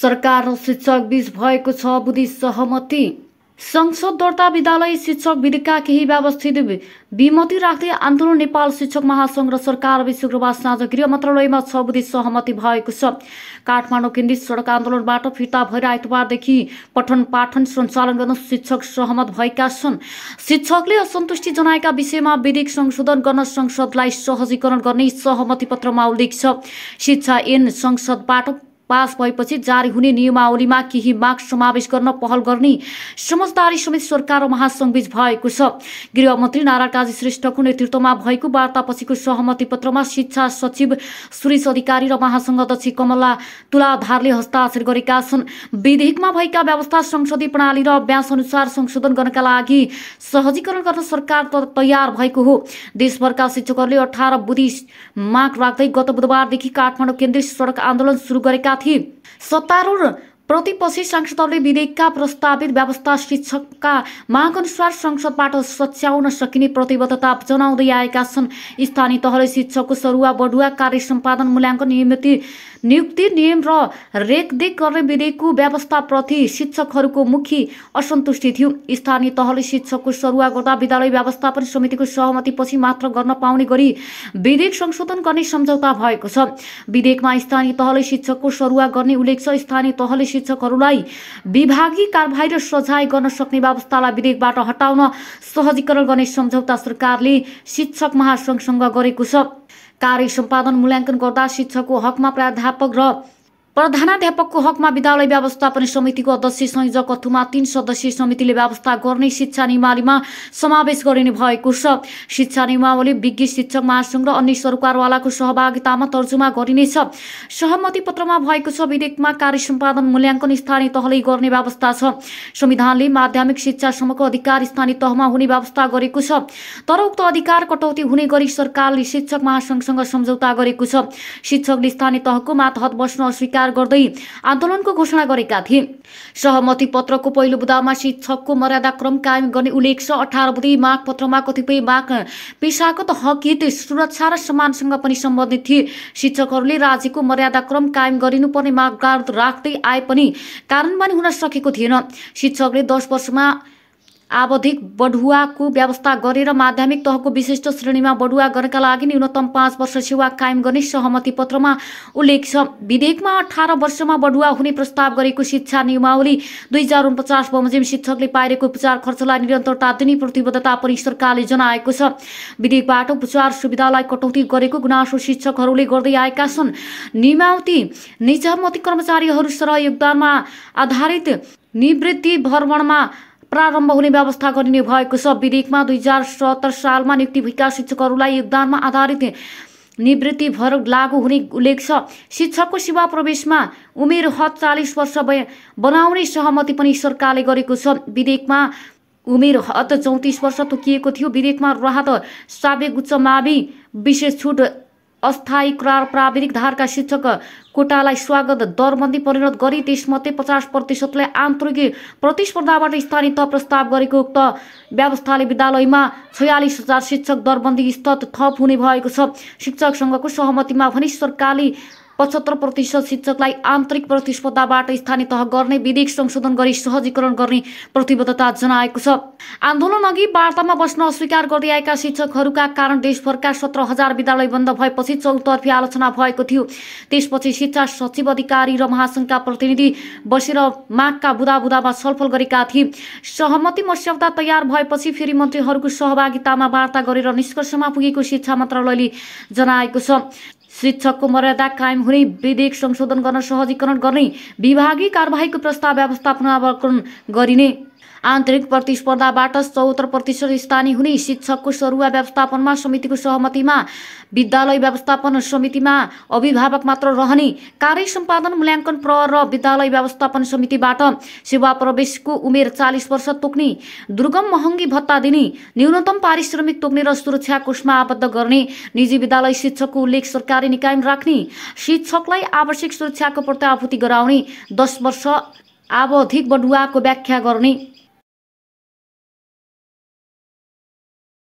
सरकार र शिक्षक बीच भएको छ बुद्धि सहमति। संसद दर्ता विद्यालय शिक्षक विधिका केही व्यवस्थित विमति राख्दै आन्दोलन नेपाल शिक्षक महासंघ र सरकारबीच शुक्रबार साँझ गृह मन्त्रालयमा 6 बुधि सहमति भएको छ। काठमाडौँ केन्द्रित सडक आन्दोलनबाट फिर्ता भएर आइतबारदेखि पठन पाठन सञ्चालन गर्न शिक्षक सहमत भएका छन्। शिक्षकले असन्तुष्टि जनाएका विषयमा विधेयक संशोधन गर्न संसदलाई सहजीकरण गर्ने सहमति पत्रमा उल्लेख छ। शिक्षा ऐन संसदबाट पास भएपछि जारी हुने नियमावलीमा केही माग समावेश गर्न पहल गर्ने समझदारी समेत सरकार र महासंघबीच भएको छ। गृहमन्त्री नारायण काजी श्रेष्ठको नेतृत्वमा भएको वार्तापछिको सहमति पत्रमा शिक्षा सचिव सुरेश अधिकारी र महासंघ अध्यक्ष कमला तुलाधारले हस्ताक्षर गरेका छन्। विधेयकमा भएका व्यवस्था संसदीय प्रणाली र अभ्यास अनुसार संशोधन गर्नका लागि सहजीकरण गर्न सरकार तयार भएको हो। देशभरका शिक्षकहरूले 18 बुधि माग राख्दै गत बुधबारदेखि काठमाडौँ केन्द्रित सडक आन्दोलन सुरु गरेका सत्तारूढ प्रतिपक्षी सांसदहरूले विधेयकका प्रस्तावित व्यवस्था शिक्षकका माग अनुसार संसदबाट सच्याउन सकिने प्रतिबद्धता जनाउँदै आएका छन्। स्थानीय तहले शिक्षकको सरुवा बढुवा कार्य सम्पादन मूल्याङ्कन नियुक्ति नियम र रेखदेख गर्ने विधेयकको व्यवस्थाप्रति शिक्षकहरूको मुख्य असन्तुष्टि थियो। स्थानीय तहले शिक्षकको सरुवा गर्दा विद्यालय व्यवस्थापन समितिको सहमतिपछि मात्र गर्न पाउने गरी विधेयक संशोधन गर्ने सम्झौता भएको छ। विधेयकमा स्थानीय तहले शिक्षकको सरुवा गर्ने उल्लेख छ। स्थानीय तहले शिक्षकहरूलाई विभागीय कारबाही र सजाय गर्न सक्ने व्यवस्थालाई विधेयकबाट हटाउन सहजीकरण गर्ने सम्झौता सरकारले शिक्षक महासंघसँग गरेको छ। कार्य सम्पादन मूल्याङ्कन गर्दा शिक्षकको हकमा प्राध्यापक र प्रधानाध्यापकको हकमा विद्यालय व्यवस्थापन समितिको अध्यक्ष संयोजक अथवा 3 सदस्यीय समितिले व्यवस्था गर्ने शिक्षा नियमावलीमा समावेश गरिने भएको छ। शिक्षा नियमावली विज्ञ शिक्षक महासंघ र अन्य सरकारवालाको सहभागितामा तर्जुमा गरिनेछ। सहमति पत्रमा भएको छ। विधेयकमा कार्य सम्पादन मूल्याङ्कन स्थानीय तहले गर्ने व्यवस्था छ। संविधानले माध्यमिक शिक्षा सम्मको अधिकार स्थानीय तहमा हुने व्यवस्था गरेको छ, तर उक्त अधिकार कटौती हुने गरी सरकारले शिक्षक महासंघसँग सम्झौता गरेको छ। शिक्षकले स्थानीय तहको मातहत बस्न अस्वीकार गर्दै आन्दोलनको घोषणा गरेका थिए। सहमति पत्रको पहिलो बुदामा शिक्षकको मर्यादा क्रम कायम गर्ने उल्लेख छ। 18 बुधि माग पत्रमा कतिपय माग पेशागत हक हित सुरक्षा र सम्मानसँग पनि सम्बन्धित थिए। शिक्षकहरूले राज्यको मर्यादा क्रम कायम गरिनुपर्ने माग राख्दै आए पनि कार्यान्वयन हुन सकेको थिएन। शिक्षकले 10 वर्षमा आवधिक बढुवाको व्यवस्था गरेर माध्यमिक तहको विशिष्ट श्रेणीमा बढुवा गर्नका लागि न्यूनतम 5 वर्ष सेवा कायम गर्ने सहमति पत्रमा उल्लेख छ। विधेयकमा 18 वर्षमा बढुवा हुने प्रस्ताव गरेको शिक्षा नियमावली 2049 बमोजिम शिक्षकले पाइरहेको उपचार खर्चलाई निरन्तरता दिने प्रतिबद्धता पनि सरकारले जनाएको छ। विधेयकबाट उपचार सुविधालाई कटौती गरेको गुनासो शिक्षकहरूले गर्दै आएका छन्। निजामती कर्मचारीहरू सरह योगदानमा आधारित निवृत्ति भ्रमणमा प्रारम्भ हुने व्यवस्था गरिने भएको छ। विधेयकमा 2070 सालमा नियुक्ति भएका शिक्षकहरूलाई योगदानमा आधारित निवृत्ति भर लागू हुने उल्लेख छ। शिक्षकको सेवा प्रवेशमा उमेर हद 40 वर्ष बनाउने सहमति पनि सरकारले गरेको छ। विधेयकमा उमेर हद 34 वर्ष तोकिएको थियो। विधेयकमा राहत सावेक उच्च मावि विशेष छुट अस्थायी करार प्राविधिक धारका शिक्षक कोटालाई स्वागत दरबन्दी परिणत गरी त्यसमध्ये 50% आन्तरिक प्रतिस्पर्धाबाट स्थानीय तह प्रस्ताव गरेको उक्त व्यवस्थाले विद्यालयमा 46,000 शिक्षक दरबन्दी स्तर थप हुने भएको छ। शिक्षक संघको सहमतिमा भने सरकारले 75% शिक्षकलाई आन्तरिक प्रतिस्पर्धाबाट स्थानीय तह गर्ने विधेयक संशोधन गरी सहजीकरण गर्ने प्रतिबद्धता जनाएको छ। आन्दोलनअघि वार्तामा बस्न अस्वीकार गर्दै आएका शिक्षकहरूका कारण देशभरका 17,000 विद्यालय बन्द भएपछि चौतर्फी आलोचना भएको थियो। त्यसपछि शिक्षा सचिव अधिकारी र महासंघका प्रतिनिधि बसेर मागका बुदाबुदामा छलफल गरेका थिए। सहमति मस्यौदा तयार भएपछि फेरि मन्त्रीहरूको सहभागितामा वार्ता गरेर निष्कर्षमा पुगेको शिक्षा मन्त्रालयले जनाएको छ। शिक्षकको मर्यादा कायम हुने विधेयक संशोधन गर्न सहजीकरण गर्ने विभागीय कारबाहीको प्रस्ताव व्यवस्थापन गरिने आन्तरिक प्रतिस्पर्धाबाट 74% स्थानीय हुने शिक्षकको सरुवा व्यवस्थापनमा समितिको सहमतिमा विद्यालय व्यवस्थापन समितिमा अभिभावक मात्र रहने कार्य सम्पादन मूल्याङ्कन प्रहर र विद्यालय व्यवस्थापन समितिबाट सेवा प्रवेशको उमेर 40 वर्ष तोक्ने दुर्गम महँगी भत्ता दिने न्यूनतम पारिश्रमिक तोक्ने र सुरक्षा कोषमा आबद्ध गर्ने निजी विद्यालय शिक्षकको उल्लेख सरकारी निकायमा राख्ने शिक्षकलाई आवश्यक सुरक्षाको प्रत्याभूति गराउने 10 वर्ष आवधिक बढुवाको व्याख्या गर्ने